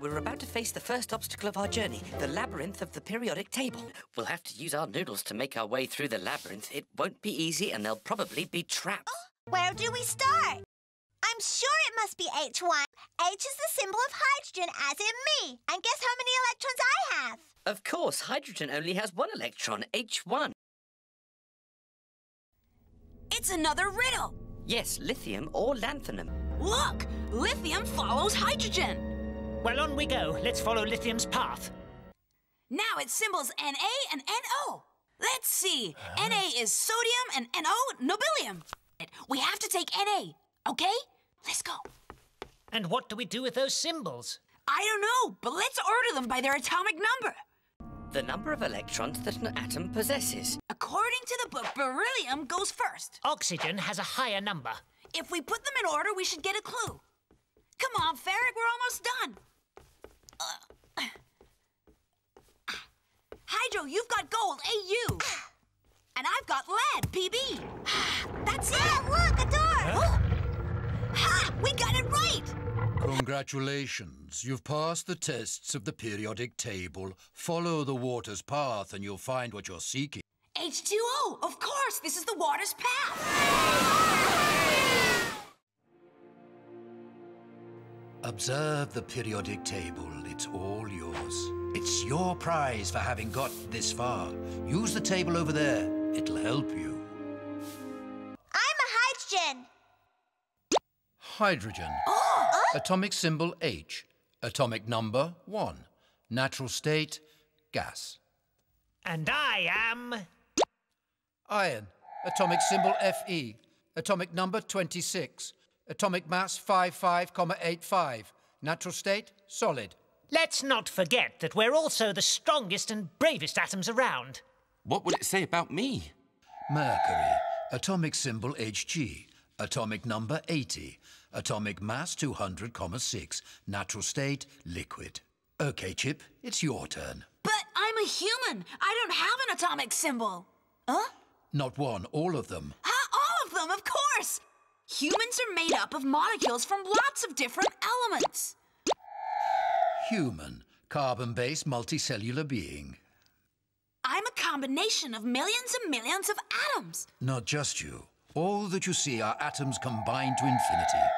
But we're about to face the first obstacle of our journey, the labyrinth of the periodic table. We'll have to use our noodles to make our way through the labyrinth. It won't be easy, and they'll probably be trapped. Where do we start? I'm sure it must be H1. H is the symbol of hydrogen, as in me. And guess how many electrons I have? Of course, hydrogen only has one electron, H1. It's another riddle. Yes, lithium or lanthanum. Look! Lithium follows hydrogen. Well, on we go. Let's follow lithium's path. Now it's symbols Na and No. Let's see. Na is sodium and No, nobilium. We have to take Na, okay? Let's go. And what do we do with those symbols? I don't know, but let's order them by their atomic number. The number of electrons that an atom possesses. According to the book, beryllium goes first. Oxygen has a higher number. If we put them in order, we should get a clue. Come on, Ferret, we're almost done. Hydro, you've got gold, AU. And I've got lead, PB. That's it! Yeah, look, a door! Huh? Ha! We got it right! Congratulations. You've passed the tests of the periodic table. Follow the water's path and you'll find what you're seeking. H2O! Of course! This is the water's path! Observe the periodic table. It's all yours. It's your prize for having got this far. Use the table over there. It'll help you. I'm a hydrogen. Hydrogen. Oh! Atomic symbol H. Atomic number 1. Natural state, gas. And I am... Iron. Atomic symbol Fe. Atomic number 26. Atomic mass 55,85. Natural state, solid. Let's not forget that we're also the strongest and bravest atoms around. What would it say about me? Mercury. Atomic symbol Hg. Atomic number 80. Atomic mass 200,6. Natural state, liquid. OK, Chip, it's your turn. But I'm a human. I don't have an atomic symbol. Huh? Not one, all of them. Huh? All of them, of course! Humans are made up of molecules from lots of different elements. Human, carbon-based multicellular being. I'm a combination of millions and millions of atoms. Not just you. All that you see are atoms combined to infinity.